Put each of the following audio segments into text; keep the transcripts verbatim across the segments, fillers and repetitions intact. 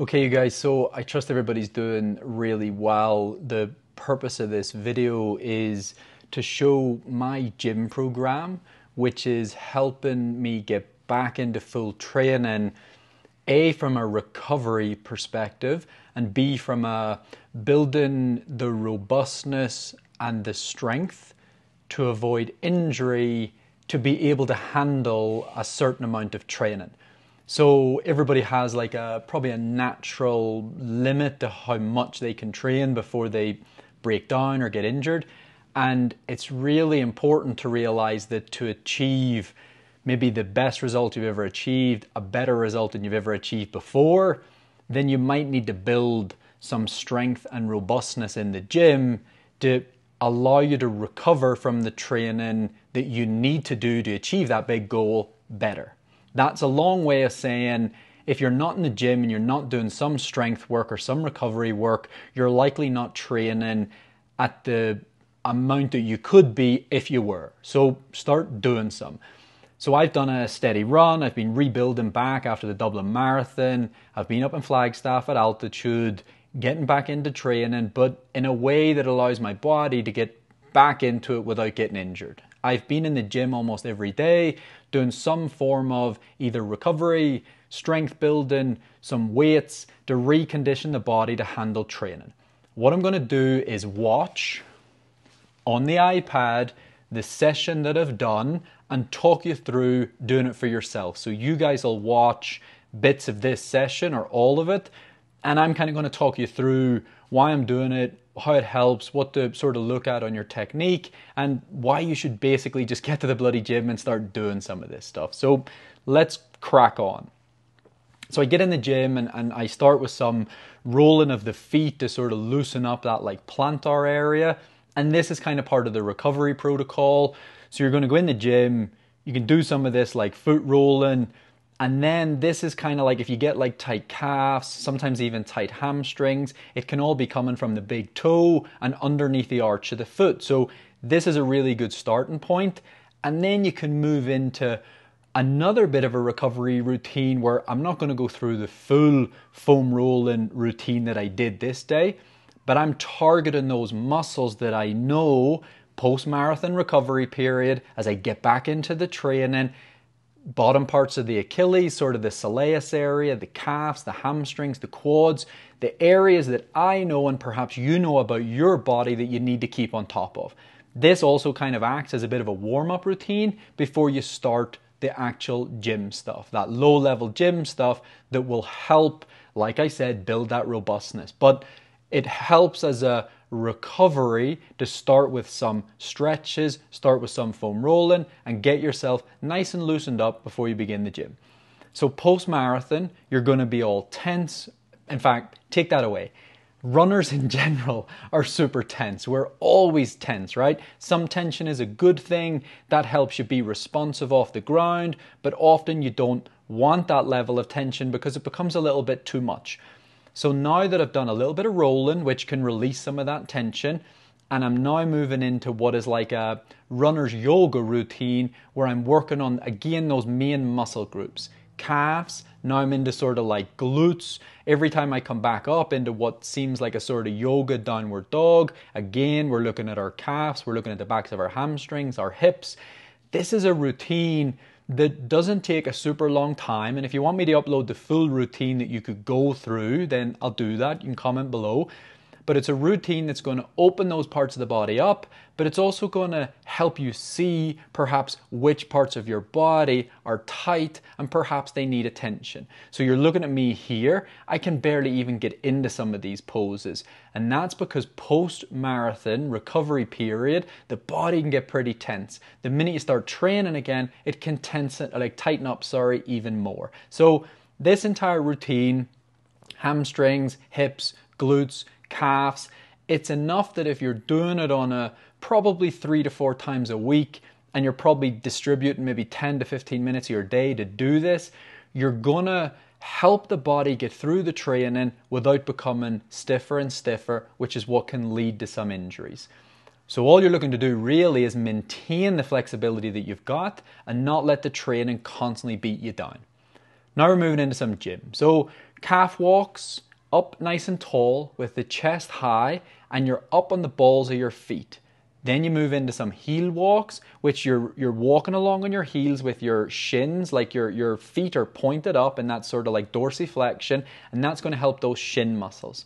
Okay, you guys, so I trust everybody's doing really well. The purpose of this video is to show my gym program, which is helping me get back into full training, A, from a recovery perspective, and B, from a building the robustness and the strength to avoid injury, to be able to handle a certain amount of training. So everybody has like a probably a natural limit to how much they can train before they break down or get injured. And it's really important to realize that to achieve maybe the best result you've ever achieved, a better result than you've ever achieved before, then you might need to build some strength and robustness in the gym to allow you to recover from the training that you need to do to achieve that big goal better. That's a long way of saying if you're not in the gym and you're not doing some strength work or some recovery work, you're likely not training at the amount that you could be if you were. So start doing some. So I've done a steady run. I've been rebuilding back after the Dublin Marathon. I've been up in Flagstaff at altitude, getting back into training, but in a way that allows my body to get back into it without getting injured. I've been in the gym almost every day, doing some form of either recovery, strength building, some weights to recondition the body to handle training. What I'm going to do is watch on the iPad the session that I've done and talk you through doing it for yourself. So you guys will watch bits of this session or all of it, and I'm kind of going to talk you through why I'm doing it, how it helps, what to sort of look at on your technique, and why you should basically just get to the bloody gym and start doing some of this stuff. So let's crack on. So I get in the gym and, and I start with some rolling of the feet to sort of loosen up that like plantar area. And this is kind of part of the recovery protocol. So you're going to go in the gym, you can do some of this like foot rolling, and then this is kind of like if you get like tight calves, sometimes even tight hamstrings, it can all be coming from the big toe and underneath the arch of the foot. So this is a really good starting point. And then you can move into another bit of a recovery routine where I'm not going to go through the full foam rolling routine that I did this day, but I'm targeting those muscles that I know post-marathon recovery period, as I get back into the training, bottom parts of the Achilles, sort of the soleus area, the calves, the hamstrings, the quads, the areas that I know and perhaps you know about your body that you need to keep on top of. This also kind of acts as a bit of a warm-up routine before you start the actual gym stuff, that low-level gym stuff that will help, like I said, build that robustness. But it helps as a recovery to start with some stretches, start with some foam rolling, and get yourself nice and loosened up before you begin the gym. So post-marathon, you're going to be all tense. In fact, take that away. Runners in general are super tense. We're always tense, right? Some tension is a good thing. That helps you be responsive off the ground, but often you don't want that level of tension because it becomes a little bit too much. So now that I've done a little bit of rolling, which can release some of that tension, and I'm now moving into what is like a runner's yoga routine where I'm working on, again, those main muscle groups. Calves, now I'm into sort of like glutes. Every time I come back up into what seems like a sort of yoga downward dog, again, we're looking at our calves, we're looking at the backs of our hamstrings, our hips. This is a routine that doesn't take a super long time, and if you want me to upload the full routine that you could go through, then I'll do that. You can comment below. But it's a routine that's going to open those parts of the body up, but it's also going to help you see perhaps which parts of your body are tight and perhaps they need attention. So you're looking at me here, I can barely even get into some of these poses. And that's because post-marathon recovery period, the body can get pretty tense. The minute you start training again, it can tense it, like tighten up, sorry, even more. So this entire routine, hamstrings, hips, glutes, calves, it's enough that if you're doing it on a probably three to four times a week, and you're probably distributing maybe ten to fifteen minutes of your day to do this, you're gonna help the body get through the training without becoming stiffer and stiffer, which is what can lead to some injuries. So all you're looking to do really is maintain the flexibility that you've got and not let the training constantly beat you down. Now we're moving into some gym. So Calf walks, up nice and tall with the chest high and you're up on the balls of your feet. Then you move into some heel walks, which you're you're walking along on your heels with your shins, like your, your feet are pointed up and that's sort of like dorsiflexion, and that's going to help those shin muscles.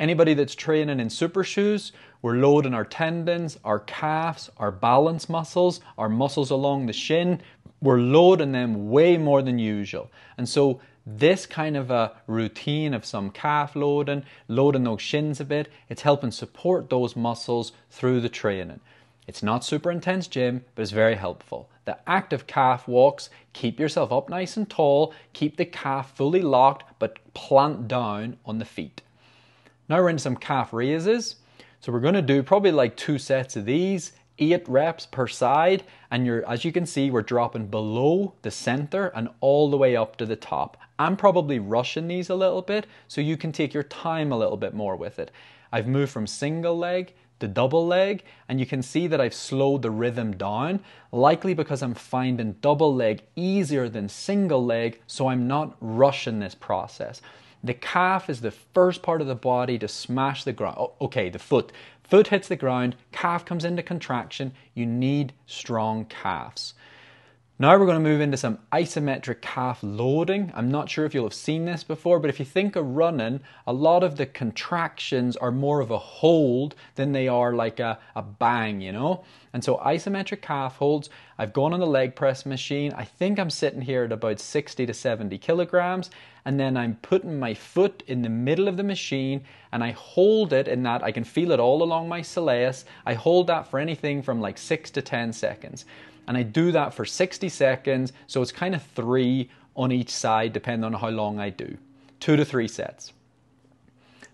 Anybody that's training in super shoes, we're loading our tendons, our calves, our balance muscles, our muscles along the shin. We're loading them way more than usual. And so this kind of a routine of some calf loading, loading those shins a bit, it's helping support those muscles through the training. It's not super intense gym, but it's very helpful. The active calf walks, keep yourself up nice and tall, keep the calf fully locked, but plant down on the feet. Now we're into some calf raises. So we're gonna do probably like two sets of these, eight reps per side, and you're, as you can see, we're dropping below the center and all the way up to the top. I'm probably rushing these a little bit so you can take your time a little bit more with it. I've moved from single leg to double leg, and you can see that I've slowed the rhythm down, likely because I'm finding double leg easier than single leg, so I'm not rushing this process. The calf is the first part of the body to smash the ground. Oh, okay, the foot. Foot hits the ground, calf comes into contraction. You need strong calves. Now we're going to move into some isometric calf loading. I'm not sure if you'll have seen this before, but if you think of running, a lot of the contractions are more of a hold than they are like a, a bang, you know? And so isometric calf holds, I've gone on the leg press machine. I think I'm sitting here at about sixty to seventy kilograms. And then I'm putting my foot in the middle of the machine and I hold it in that I can feel it all along my soleus. I hold that for anything from like six to ten seconds. And I do that for sixty seconds. So it's kind of three on each side, depending on how long I do. Two to three sets.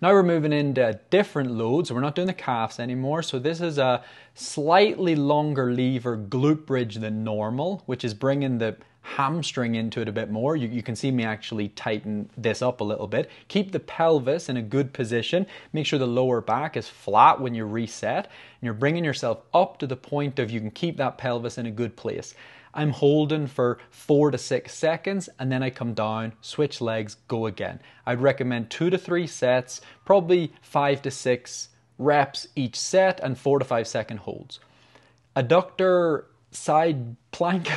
Now we're moving into different loads. We're not doing the calves anymore. So this is a slightly longer lever glute bridge than normal, which is bringing the hamstring into it a bit more. You, you can see me actually tighten this up a little bit. Keep the pelvis in a good position. Make sure the lower back is flat when you reset. And you're bringing yourself up to the point of you can keep that pelvis in a good place. I'm holding for four to six seconds and then I come down, switch legs, go again. I'd recommend two to three sets, probably five to six reps each set and four to five second holds. Adductor side plank.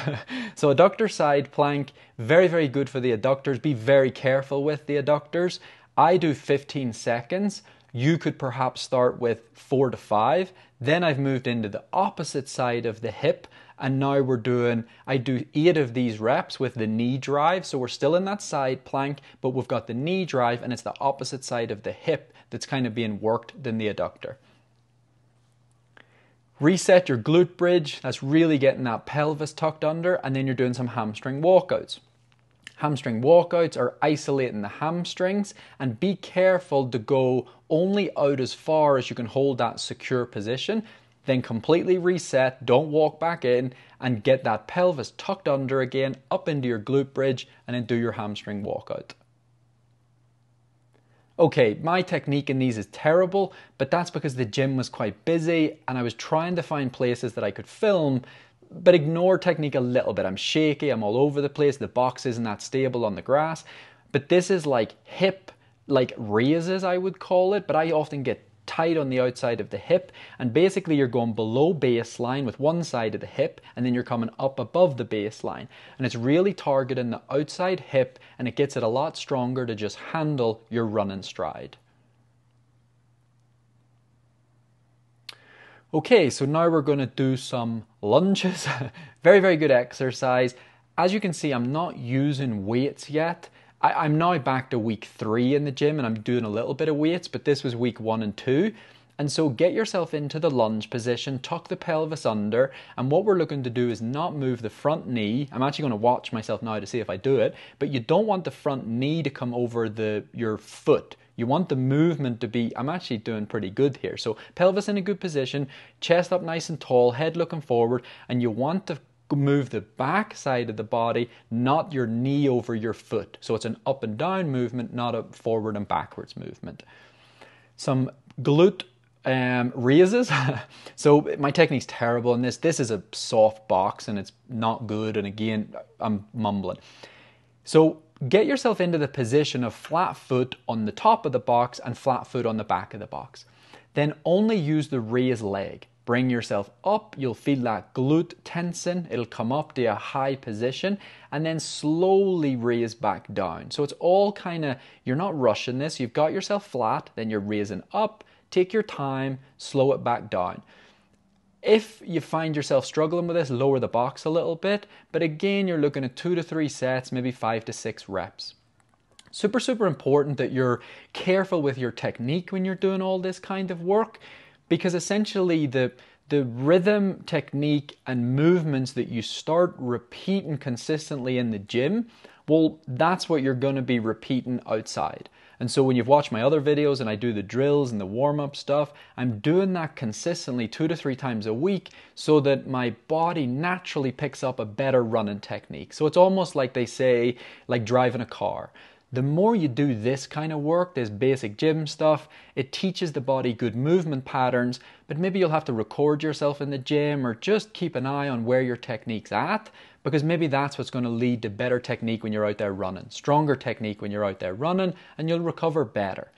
So adductor side plank, very, very good for the adductors. Be very careful with the adductors. I do fifteen seconds. You could perhaps start with four to five. Then I've moved into the opposite side of the hip. And now we're doing, I do eight of these reps with the knee drive. So we're still in that side plank, but we've got the knee drive and it's the opposite side of the hip that's kind of being worked than the adductor. Reset your glute bridge. That's really getting that pelvis tucked under. And then you're doing some hamstring walkouts. Hamstring walkouts are isolating the hamstrings, and be careful to go only out as far as you can hold that secure position. Then completely reset, don't walk back in, and get that pelvis tucked under again, up into your glute bridge, and then do your hamstring walkout. Okay, my technique in these is terrible, but that's because the gym was quite busy and I was trying to find places that I could film, but ignore technique a little bit. I'm shaky, I'm all over the place, the box isn't that stable on the grass, but this is like hip, like raises I would call it, but I often get tight on the outside of the hip, and basically you're going below baseline with one side of the hip and then you're coming up above the baseline, and it's really targeting the outside hip and it gets it a lot stronger to just handle your running stride. Okay, so now we're going to do some lunges. Very, very good exercise. As you can see, I'm not using weights yet. I'm now back to week three in the gym and I'm doing a little bit of weights, but this was week one and two. And so get yourself into the lunge position, tuck the pelvis under. And what we're looking to do is not move the front knee. I'm actually going to watch myself now to see if I do it, but you don't want the front knee to come over the your foot. You want the movement to be, I'm actually doing pretty good here. So pelvis in a good position, chest up nice and tall, head looking forward, and you want to move the back side of the body, not your knee over your foot. So it's an up and down movement, not a forward and backwards movement. Some glute um, raises. So my technique's terrible in this. This is a soft box and it's not good. And again, I'm mumbling. So Get yourself into the position of flat foot on the top of the box and flat foot on the back of the box. Then only use the raised leg. Bring yourself up, you'll feel that glute tensing, it'll come up to a high position, and then slowly raise back down. So it's all kind of, you're not rushing this, you've got yourself flat, then you're raising up, take your time, slow it back down. If you find yourself struggling with this, lower the box a little bit, but again, you're looking at two to three sets, maybe five to six reps. Super, super important that you're careful with your technique when you're doing all this kind of work, because essentially the, the rhythm, technique, and movements that you start repeating consistently in the gym, well, that's what you're gonna be repeating outside. And so when you've watched my other videos and I do the drills and the warm-up stuff, I'm doing that consistently two to three times a week so that my body naturally picks up a better running technique. So it's almost like they say, like driving a car. The more you do this kind of work, this basic gym stuff, it teaches the body good movement patterns, but maybe you'll have to record yourself in the gym or just keep an eye on where your technique's at, because maybe that's what's going to lead to better technique when you're out there running, stronger technique when you're out there running, and you'll recover better.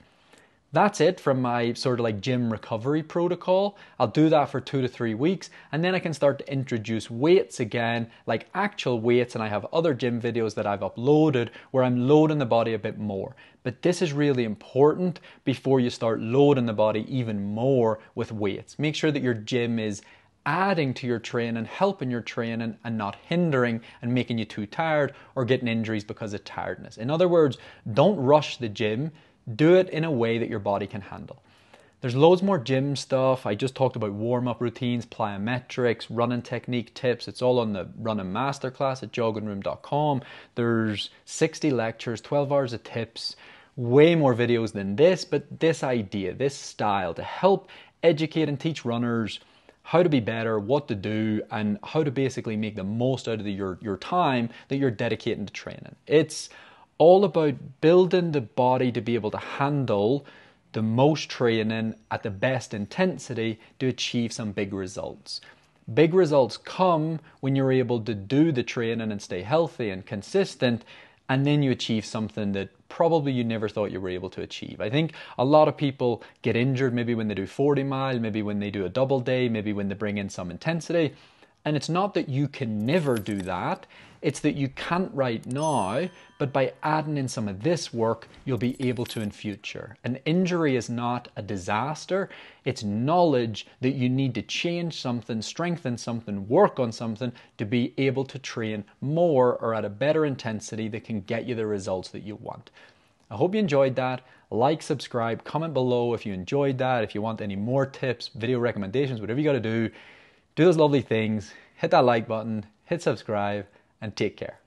That's it from my sort of like gym recovery protocol. I'll do that for two to three weeks, and then I can start to introduce weights again, like actual weights, and I have other gym videos that I've uploaded where I'm loading the body a bit more. But this is really important before you start loading the body even more with weights. Make sure that your gym is adding to your training, helping your training, and not hindering and making you too tired or getting injuries because of tiredness. In other words, don't rush the gym. Do it in a way that your body can handle. There's loads more gym stuff. I just talked about warm-up routines, plyometrics, running technique tips. It's all on the running masterclass at jogging room dot com. There's sixty lectures, twelve hours of tips, way more videos than this, but this idea, this style to help educate and teach runners how to be better, what to do, and how to basically make the most out of the, your, your time that you're dedicating to training. It's all about building the body to be able to handle the most training at the best intensity to achieve some big results. Big results come when you're able to do the training and stay healthy and consistent, and then you achieve something that probably you never thought you were able to achieve. I think a lot of people get injured maybe when they do forty mile, maybe when they do a double day, maybe when they bring in some intensity. And it's not that you can never do that, it's that you can't right now, but by adding in some of this work, you'll be able to in future. An injury is not a disaster, it's knowledge that you need to change something, strengthen something, work on something to be able to train more or at a better intensity that can get you the results that you want. I hope you enjoyed that. Like, subscribe, comment below if you enjoyed that, if you want any more tips, video recommendations, whatever you gotta do. Do those lovely things, hit that like button, hit subscribe, and take care.